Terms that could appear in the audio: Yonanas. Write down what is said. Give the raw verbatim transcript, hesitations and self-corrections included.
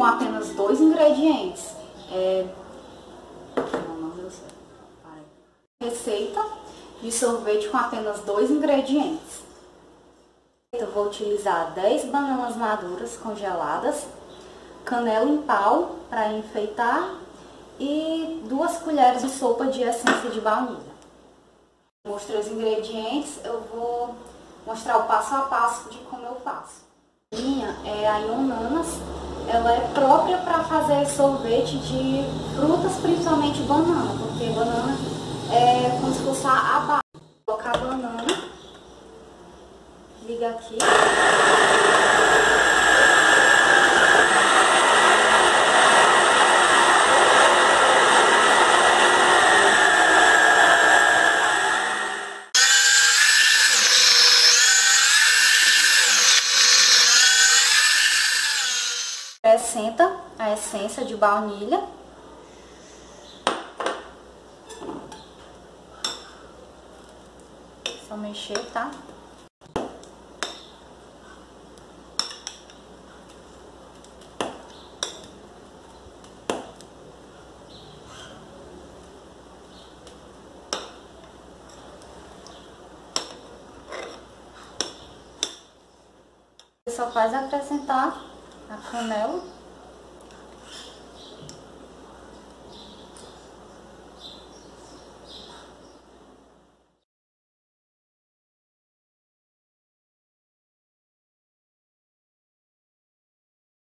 com apenas dois ingredientes. É... Receita de sorvete com apenas dois ingredientes. Eu vou utilizar dez bananas maduras congeladas, canela em pau para enfeitar e duas colheres de sopa de essência de baunilha. Mostrei os ingredientes, eu vou mostrar o passo a passo de como eu faço. A minha é a Yonanas, ela é própria para fazer sorvete de frutas, principalmente banana, porque banana é como se fosse a base. Vou colocar a banana, liga aqui. Acrescenta a essência de baunilha. Só mexer, tá? Só faz acrescentar a canela.